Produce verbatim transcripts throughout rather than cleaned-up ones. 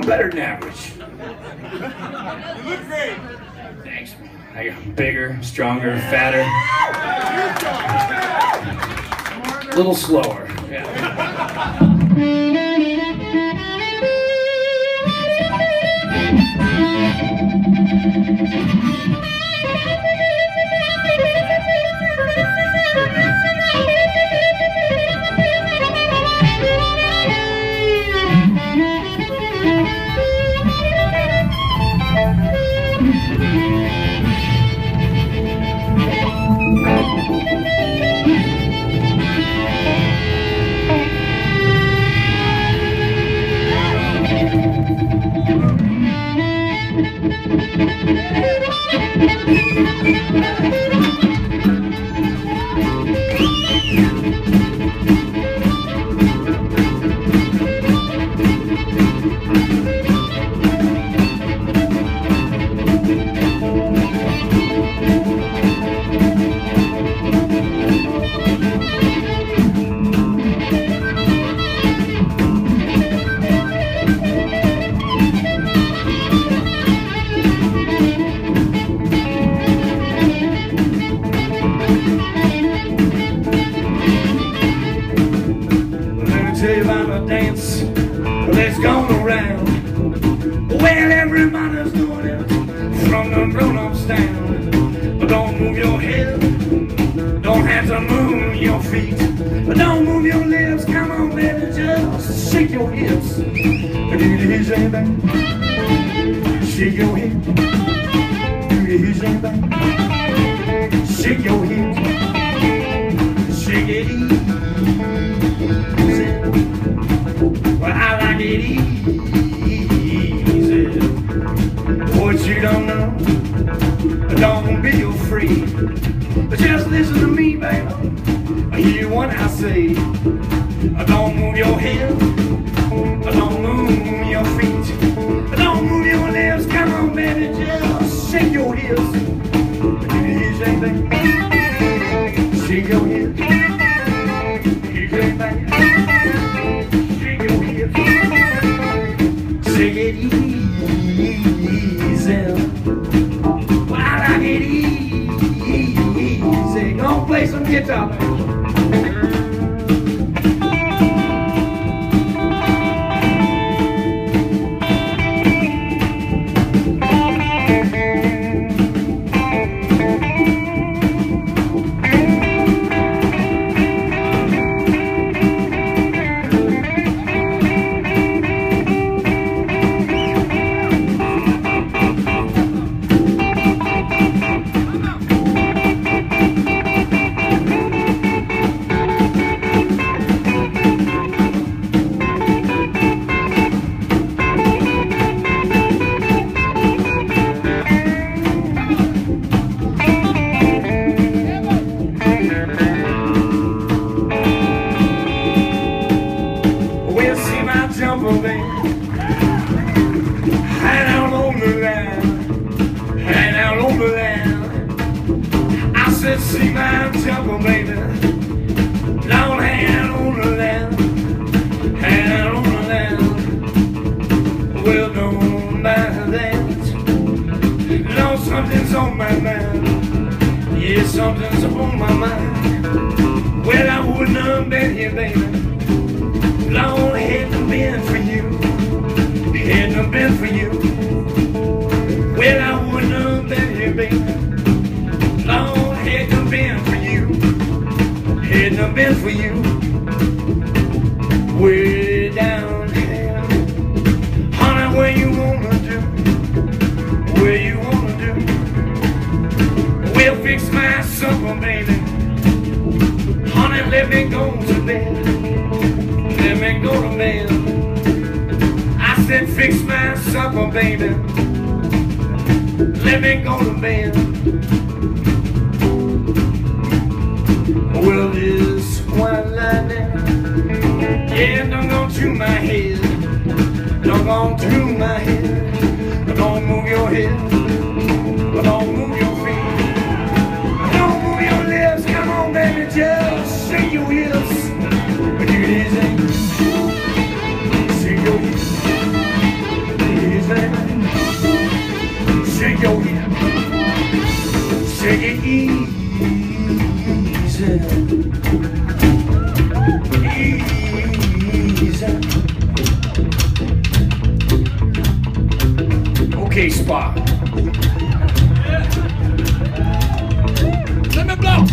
I'm better than average. You look great. Thanks. I got bigger, stronger, fatter. A little slower. Yeah. Dance, well, it's gone around. Well, everybody's doing it, from the grown-ups down. But don't move your head, don't have to move your feet. But don't move your lips, come on, baby, just shake your hips. Do you hear something? Shake your hips. Do you hear something? Shake your hips. Shake it easy. Well, I like it easy. What you don't know, don't be afraid. But just listen to me, baby. Hear what I say. Don't move your head. Don't move your feet. Don't move your lips. Come on, baby, just shake your hips. Do you hear something? Shake your hips. Shake your hips. Shake it easy, well, I like it easy. Gonna play some guitar. See my jumper, baby. Long hand on the land, hand on the land. Well, don't mind that. No, something's on my mind. Yeah, something's on my mind. Well, I wouldn't have been here, baby. Long hadn't been for you. Hadn't been for you. Well, I wouldn't have been here, baby. Long hadn't been for you, hadn't been for you. Way down there, honey, where you wanna do, where you wanna do. Well, fix my supper, baby. Honey, let me go to bed, let me go to bed. I said fix my supper, baby, let me go to bed. Well, this one line now, yeah, don't go to my head, don't go to my head. But don't move your head, but don't move your feet, don't move your lips. Come on, baby, just shake your hips. Do you hear that? Shake your hips. easy. Okay, spot. Let me blow.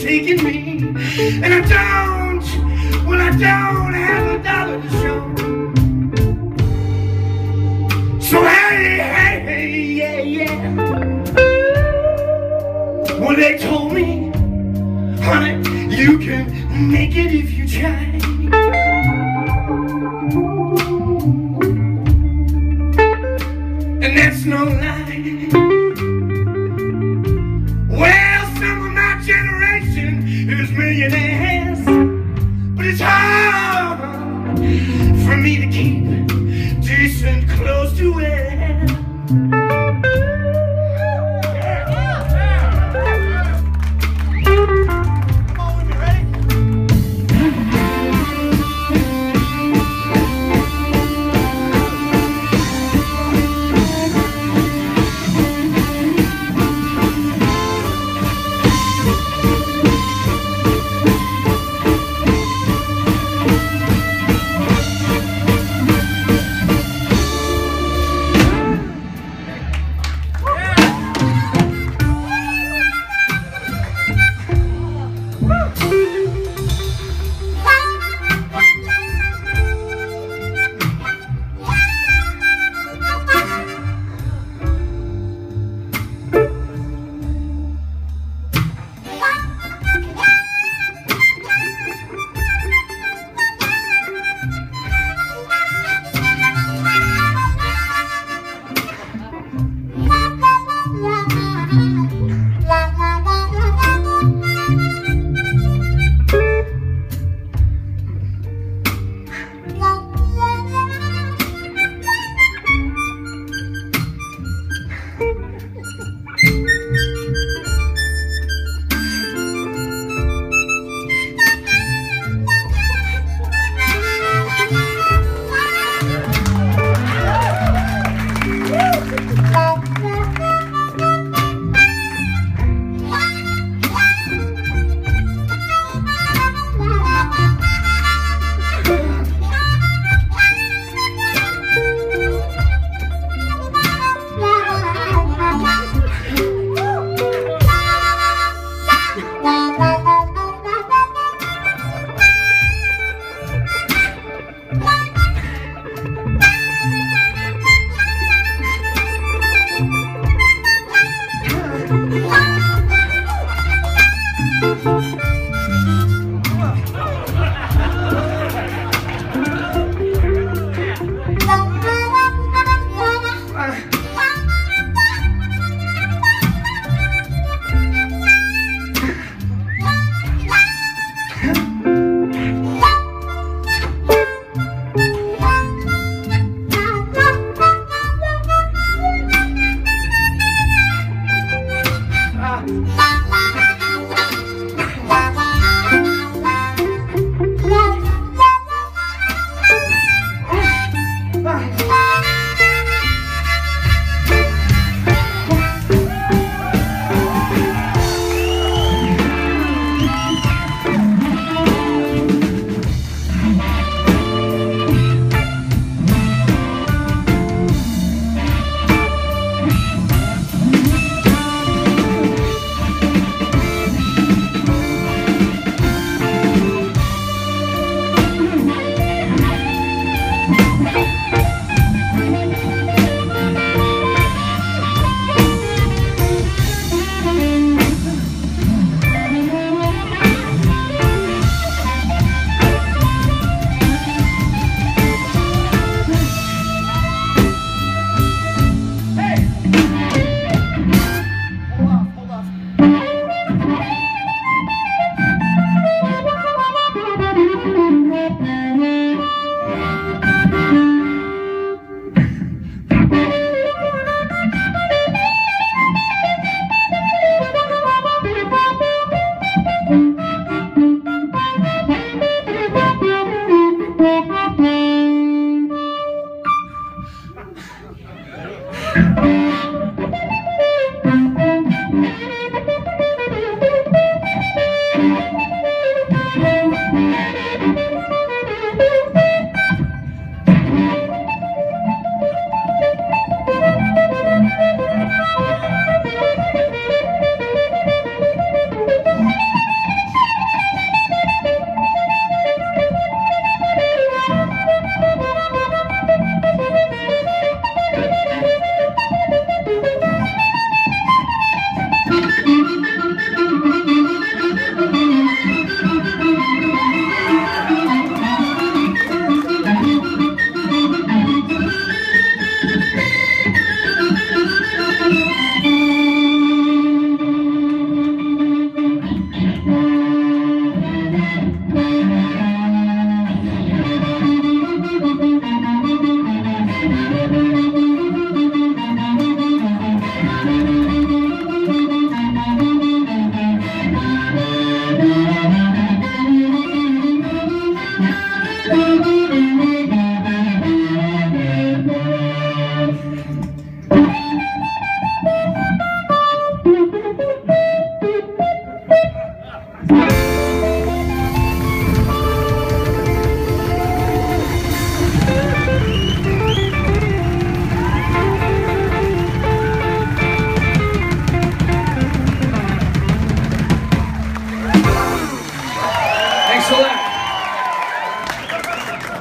Taking me, and I don't when I don't have a dollar to show. So hey, hey, hey, yeah, yeah. Well, they told me, honey, you can make it if you try. And that's no lie. Is millionaires, but it's hard for me to keep decent clothes to wear. Come on, you ready?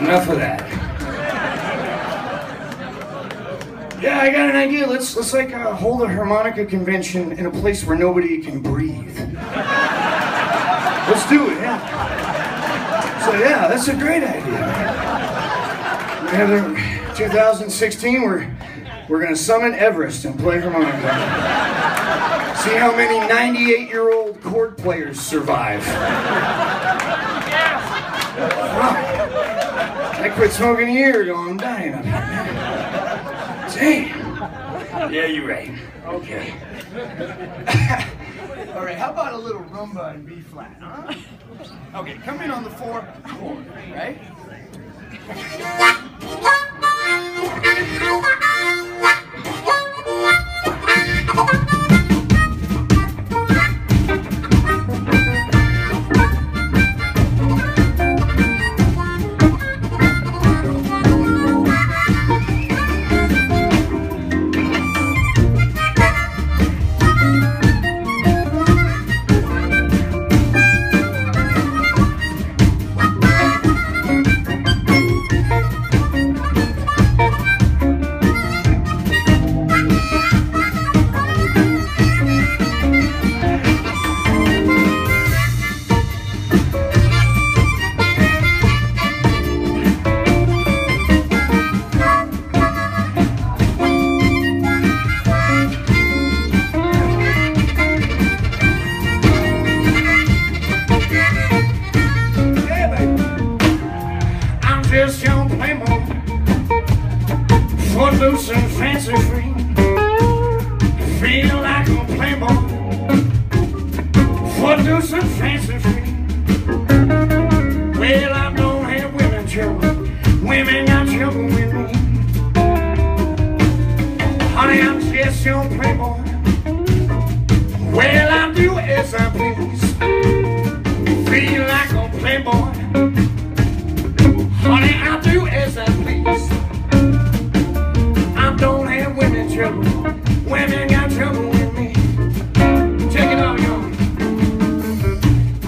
Enough of that. Yeah, I got an idea. Let's let's like uh, hold a harmonica convention in a place where nobody can breathe. Let's do it. Yeah. So yeah, that's a great idea. We have two thousand sixteen. We're we're gonna summit Everest and play harmonica. See how many ninety-eight-year-old chord players survive. Wow. I quit smoking a year ago. I'm dying of it. Damn. Yeah, you're right. Okay. All right, how about a little rumba in B-flat, huh? Okay, come in on the fourth chord, right? Just your playboy, for loose and fancy free. Feel like a playboy, for loose and fancy free. Well, I don't have women trouble, women got trouble with me. Honey, I'm just your playboy. Well, I do as I please. Feel like a playboy. Honey, I do as I please. I don't have women trouble. Women got trouble with me. Check it out, y'all.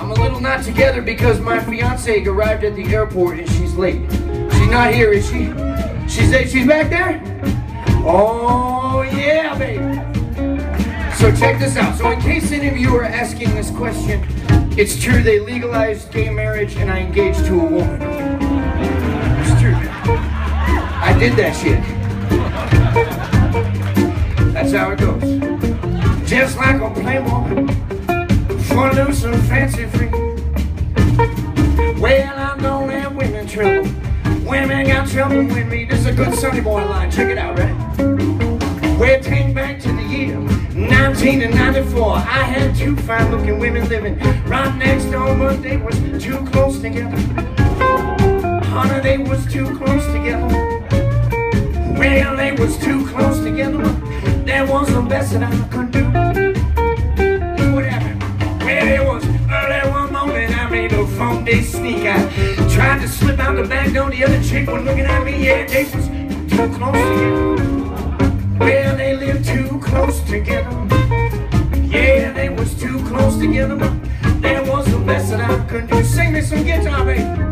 I'm a little not together because my fiancée arrived at the airport and she's late. She's not here, is she? She's she's back there? Oh, yeah, baby. So check this out. So in case any of you are asking this question, it's true they legalized gay marriage and I engaged to a woman. I did that shit. That's how it goes. Just like a playboy, for loose and fancy free. Well, I don't have women trouble. Women got trouble with me. This is a good Sonny Boy line. Check it out, right? Well, take back to the year nineteen ninety-four. I had two fine-looking women living right next door, but they was too close together. Honey, they was too close together. Well, they was too close together. That was the best that I could do. What happened? Well, it was early one morning. I made a phone day sneak. I tried to slip out the back door. The other chick was looking at me. Yeah, they was too close together. Well, they lived too close together. Yeah, they was too close together. That was the best that I could do. Sing me some guitar, baby.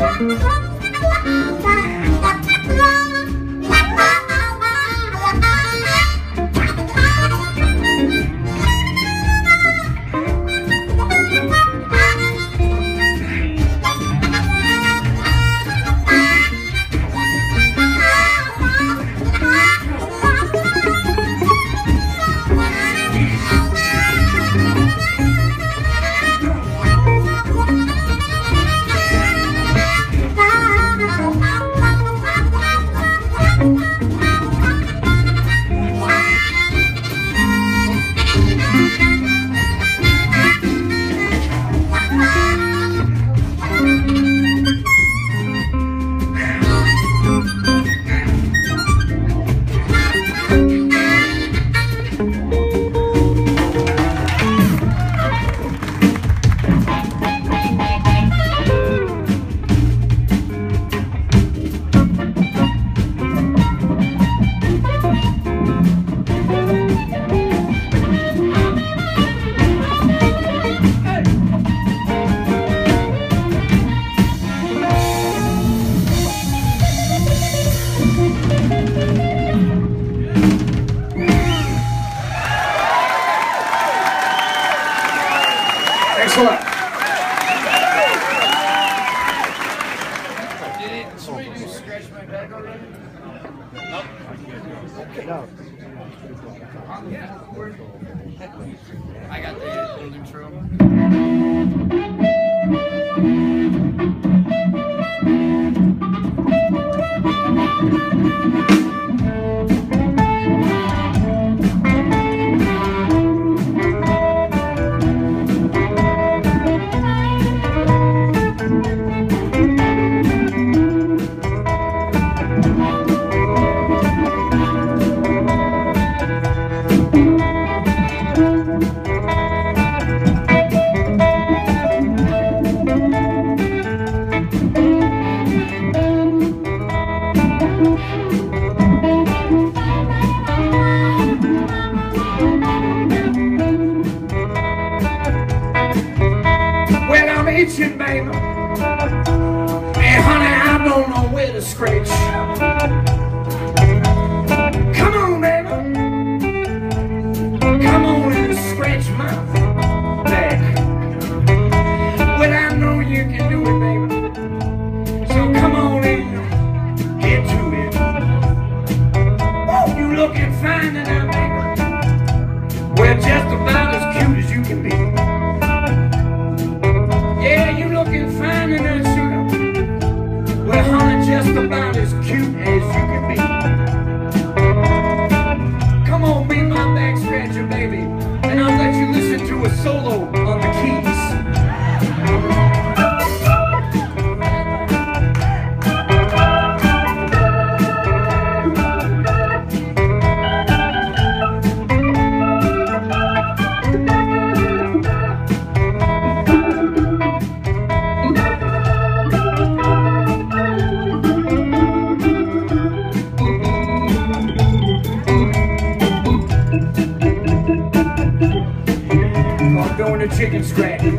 Excellent. Did somebody scratch my back already? No. Okay. No. Yeah. I got the intro. You, baby. And honey, I don't know where to scratch. Come on, baby. Come on and scratch my back. Well, I know you can do it, baby. So come on and get to it. Oh, you looking fine tonight, baby. Well, just about as cute as you can be. Just about as cute as you can be. Come on, be my back scratcher, baby, and I'll let you listen to a solo on the keys. Chicken scratch.